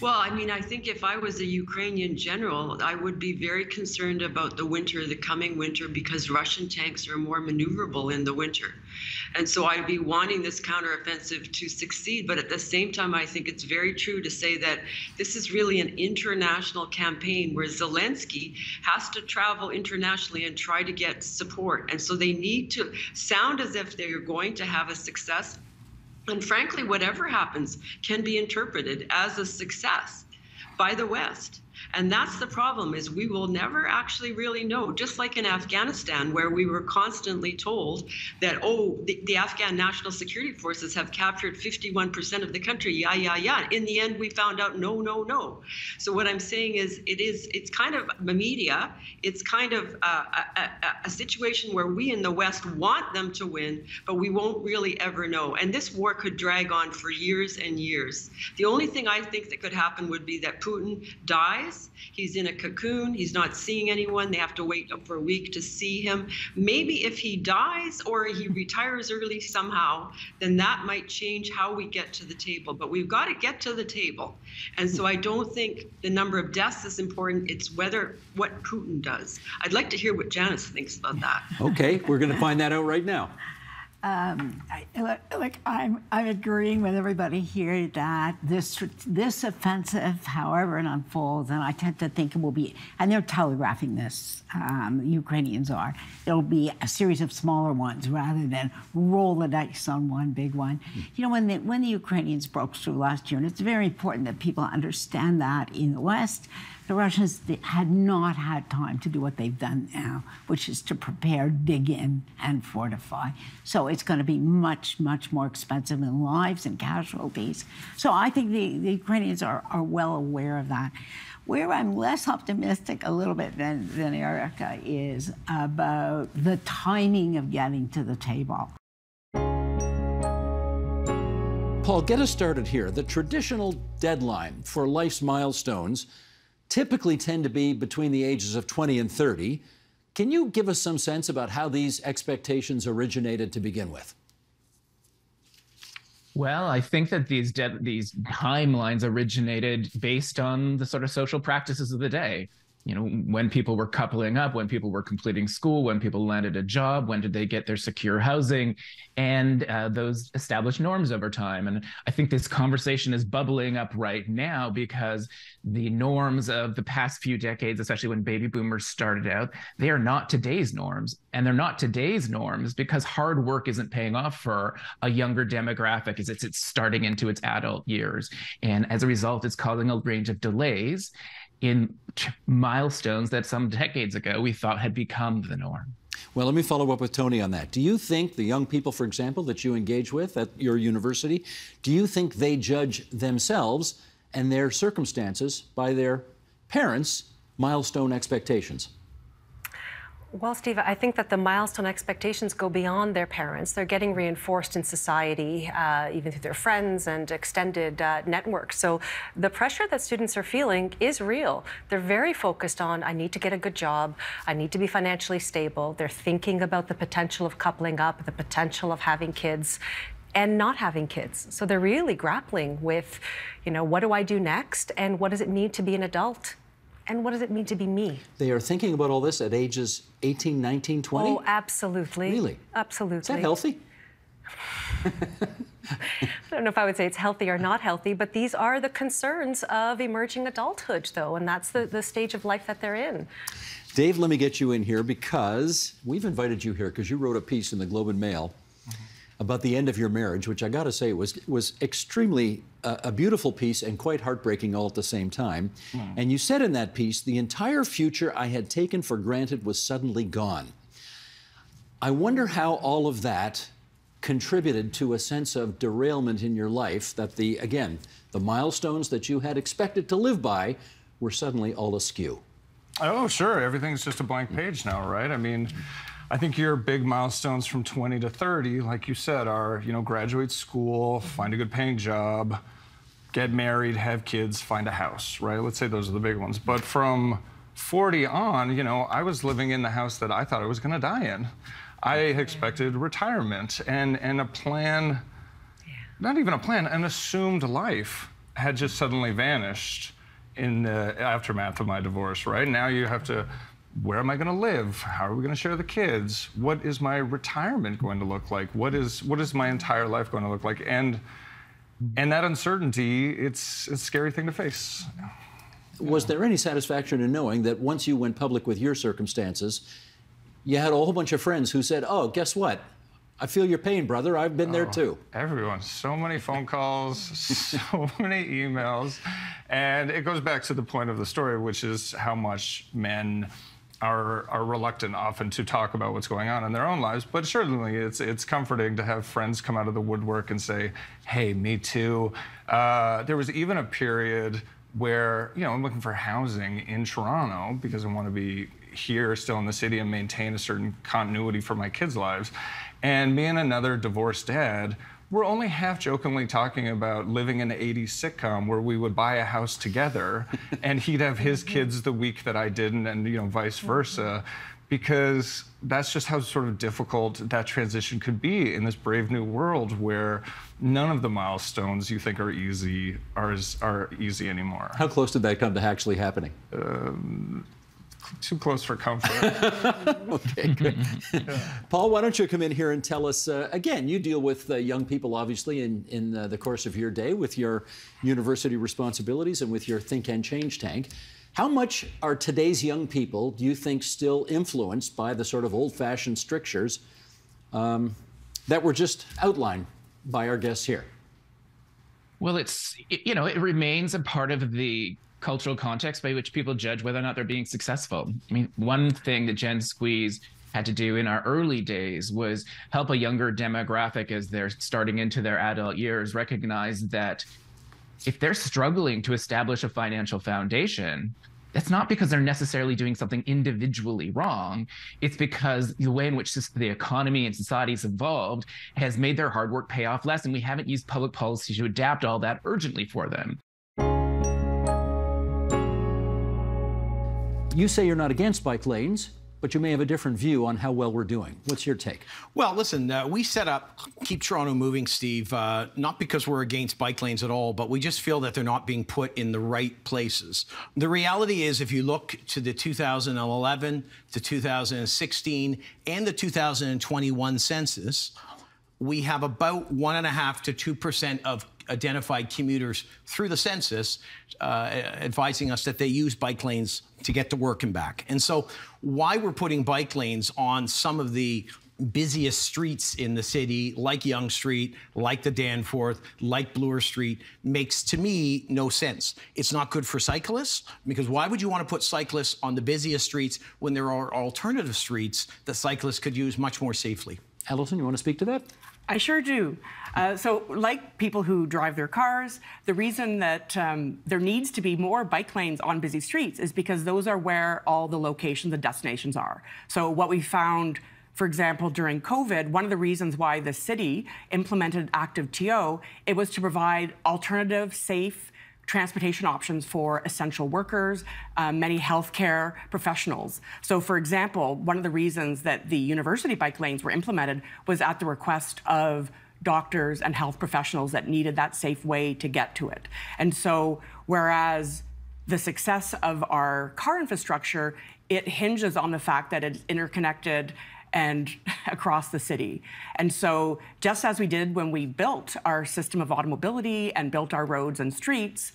Well, I mean, I think if I was a Ukrainian general, I would be very concerned about the winter, the coming winter, because Russian tanks are more maneuverable in the winter. And so I'd be wanting this counteroffensive to succeed. But at the same time, I think it's very true to say that this is really an international campaign where Zelensky has to travel internationally and try to get support. And so they need to sound as if they're going to have a success. And frankly, whatever happens can be interpreted as a success by the West. And that's the problem, is we will never actually really know, just like in Afghanistan, where we were constantly told that, oh, the Afghan National Security Forces have captured 51% of the country, yeah, yeah, yeah. In the end, we found out, no, no, no. So what I'm saying is, it's kind of media, it's kind of a situation where we in the West want them to win, but we won't really ever know. And this war could drag on for years and years. The only thing I think that could happen would be that Putin dies. He's in a cocoon. He's not seeing anyone. They have to wait for a week to see him. Maybe if he dies or he retires early somehow, then that might change how we get to the table. But we've got to get to the table. And so I don't think the number of deaths is important. It's what Putin does. I'd like to hear what Janice thinks about that. Okay, we're going to find that out right now. I'm agreeing with everybody here that this offensive, however it unfolds, and I tend to think it will be, and they're telegraphing this, Ukrainians are, it'll be a series of smaller ones rather than roll the dice on one big one. You know, when the Ukrainians broke through last year, and it's very important that people understand that in the West, the Russians had not had time to do what they've done now, which is to prepare, dig in, and fortify. So it's going to be much, much more expensive in lives and casualties. So I think the Ukrainians are well aware of that. Where I'm less optimistic a little bit than Erica is about the timing of getting to the table. Paul, get us started here. The traditional deadline for life's milestones typically tend to be between the ages of 20 and 30. Can you give us some sense about how these expectations originated to begin with? Well, I think that these timelines originated based on the sort of social practices of the day. You know, when people were coupling up, when people were completing school, when people landed a job, when did they get their secure housing, and those established norms over time. And I think this conversation is bubbling up right now because the norms of the past few decades, especially when baby boomers started out, they are not today's norms. And they're not today's norms because hard work isn't paying off for a younger demographic as it's starting into its adult years. And as a result, it's causing a range of delays in milestones that some decades ago we thought had become the norm. Well, let me follow up with Tony on that. Do you think the young people, for example, that you engage with at your university, do you think they judge themselves and their circumstances by their parents' milestone expectations? Well, Steve, I think that the milestone expectations go beyond their parents. They're getting reinforced in society, even through their friends and extended networks. So the pressure that students are feeling is real. They're very focused on, I need to get a good job. I need to be financially stable. They're thinking about the potential of coupling up, the potential of having kids and not having kids. So they're really grappling with, you know, what do I do next? And what does it mean to be an adult? And what does it mean to be me? They are thinking about all this at ages 18, 19, 20? Oh, absolutely. Really? Absolutely. Is that healthy? I don't know if I would say it's healthy or not healthy, but these are the concerns of emerging adulthood, though, and that's the stage of life that they're in. Dave, let me get you in here because we've invited you here because you wrote a piece in the Globe and Mail about the end of your marriage, which I got to say was extremely a beautiful piece and quite heartbreaking all at the same time. Mm. And you said in that piece, the entire future I had taken for granted was suddenly gone. I wonder how all of that contributed to a sense of derailment in your life that the, again, the milestones that you had expected to live by were suddenly all askew. Oh, sure. Everything's just a blank page now, right? I mean, I think your big milestones from 20 to 30, like you said, are, you know, graduate school, find a good paying job, get married, have kids, find a house, right? Let's say those are the big ones. But from 40 on, you know, I was living in the house that I thought I was going to die in. I expected retirement and a plan, not even a plan, an assumed life had just suddenly vanished in the aftermath of my divorce, right? Now you have to, where am I going to live? How are we going to share the kids? What is my retirement going to look like? What is my entire life going to look like? And that uncertainty, it's a scary thing to face. Was there any satisfaction in knowing that once you went public with your circumstances, you had a whole bunch of friends who said, oh, guess what? I feel your pain, brother. I've been there too. Everyone, so many phone calls, so many emails. And it goes back to the point of the story, which is how much men are reluctant often to talk about what's going on in their own lives. But certainly it's comforting to have friends come out of the woodwork and say, hey, me too. There was even a period where, you know, I'm looking for housing in Toronto because I want to be here still in the city and maintain a certain continuity for my kids' lives. And me and another divorced dad were only half-jokingly talking about living in an 80s sitcom where we would buy a house together and he'd have his kids the week that I didn't and, you know, vice versa, because that's just how sort of difficult that transition could be in this brave new world where none of the milestones you think are easy are easy anymore. How close did that come to actually happening? Too close for comfort. Okay, good. Yeah. Paul, why don't you come in here and tell us, again, you deal with young people, obviously, in the course of your day with your university responsibilities and with your Think and Change Tank. How much are today's young people, do you think, still influenced by the sort of old-fashioned strictures that were just outlined by our guests here? Well, it's, you know, it remains a part of the cultural context by which people judge whether or not they're being successful. I mean, one thing that Gen Squeeze had to do in our early days was help a younger demographic as they're starting into their adult years recognize that if they're struggling to establish a financial foundation, that's not because they're necessarily doing something individually wrong. It's because the way in which the economy and society's evolved has made their hard work pay off less, and we haven't used public policy to adapt all that urgently for them. You say you're not against bike lanes, but you may have a different view on how well we're doing. What's your take? Well, listen, we set up Keep Toronto Moving, Steve, not because we're against bike lanes at all, but we just feel that they're not being put in the right places. The reality is, if you look to the 2011 to 2016 and the 2021 census, we have about 1.5 to 2% of identified commuters through the census advising us that they use bike lanes to get to work and back. And so why we're putting bike lanes on some of the busiest streets in the city, like Yonge Street, like the Danforth, like Bloor Street, makes, to me, no sense. It's not good for cyclists, because why would you want to put cyclists on the busiest streets when there are alternative streets that cyclists could use much more safely? Alison, you want to speak to that? I sure do. So like people who drive their cars, the reason that there needs to be more bike lanes on busy streets is because those are where all the locations and destinations are. So what we found, for example, during COVID, one of the reasons why the city implemented active TO, it was to provide alternative, safe transportation options for essential workers, many healthcare professionals. So, for example, one of the reasons that the university bike lanes were implemented was at the request of doctors and health professionals that needed that safe way to get to it. And so, whereas the success of our car infrastructure, it hinges on the fact that it's interconnected and across the city. And so just as we did when we built our system of automobility and built our roads and streets,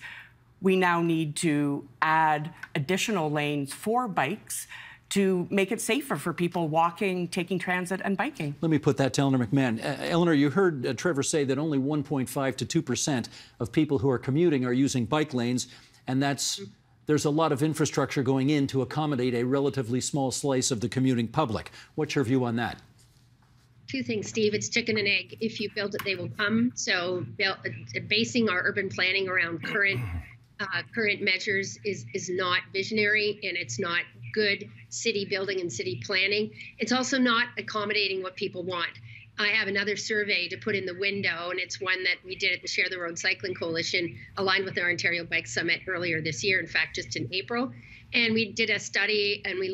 we now need to add additional lanes for bikes to make it safer for people walking, taking transit, and biking. Let me put that to Eleanor McMahon. Eleanor, you heard Trevor say that only 1.5 to 2% of people who are commuting are using bike lanes, and that's there's a lot of infrastructure going in to accommodate a relatively small slice of the commuting public. What's your view on that? Two things, Steve. It's chicken and egg. If you build it, they will come. So basing our urban planning around current measures is not visionary, and it's not good city building and city planning. It's also not accommodating what people want. I have another survey to put in the window, and it's one that we did at the Share the Road Cycling Coalition, aligned with our Ontario Bike Summit earlier this year, in fact, just in April. And we did a study, and we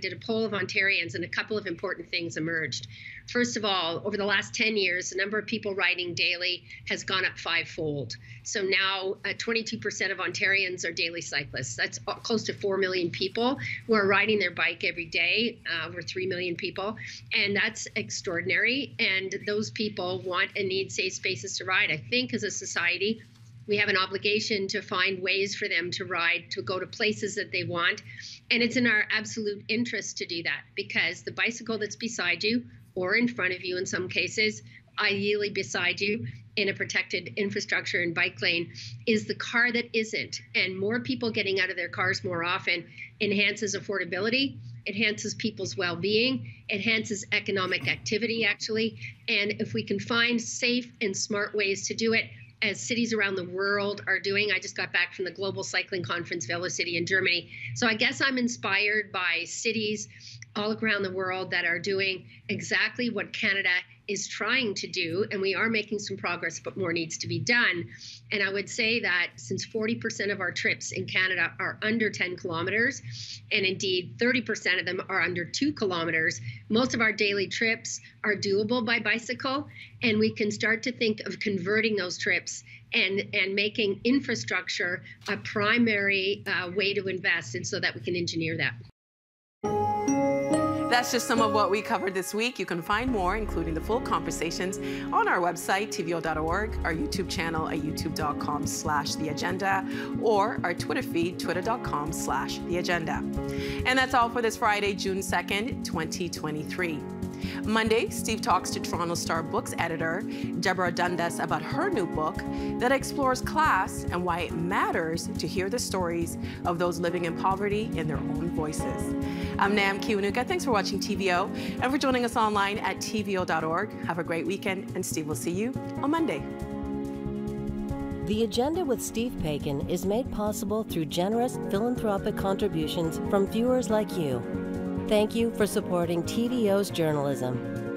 did a poll of Ontarians, and a couple of important things emerged. First of all, over the last 10 years, the number of people riding daily has gone up fivefold. So now 22% of Ontarians are daily cyclists. That's close to 4 million people who are riding their bike every day, over 3 million people. And that's extraordinary. And those people want and need safe spaces to ride. I think as a society, we have an obligation to find ways for them to ride, to go to places that they want. And it's in our absolute interest to do that, because the bicycle that's beside you, or in front of you in some cases, ideally beside you in a protected infrastructure and bike lane, is the car that isn't. And more people getting out of their cars more often enhances affordability, enhances people's well-being, enhances economic activity, actually. And if we can find safe and smart ways to do it, as cities around the world are doing. I just got back from the Global Cycling Conference, Velocity, in Germany. So I guess I'm inspired by cities all around the world that are doing exactly what Canada is trying to do. And we are making some progress, but more needs to be done. And I would say that since 40% of our trips in Canada are under 10 kilometers, and indeed 30% of them are under 2 kilometers, most of our daily trips are doable by bicycle. And we can start to think of converting those trips and making infrastructure a primary way to invest, and so that we can engineer that. That's just some of what we covered this week. You can find more, including the full conversations, on our website, tvo.org, our YouTube channel at youtube.com/theagenda, or our Twitter feed, twitter.com/theagenda. And that's all for this Friday, June 2nd, 2023. Monday, Steve talks to Toronto Star Books editor Deborah Dundas about her new book that explores class and why it matters to hear the stories of those living in poverty in their own voices. I'm Nam Kiwanuka. Thanks for watching TVO and for joining us online at tvo.org. Have a great weekend, and Steve will see you on Monday. The Agenda with Steve Paikin is made possible through generous philanthropic contributions from viewers like you. Thank you for supporting TVO's journalism.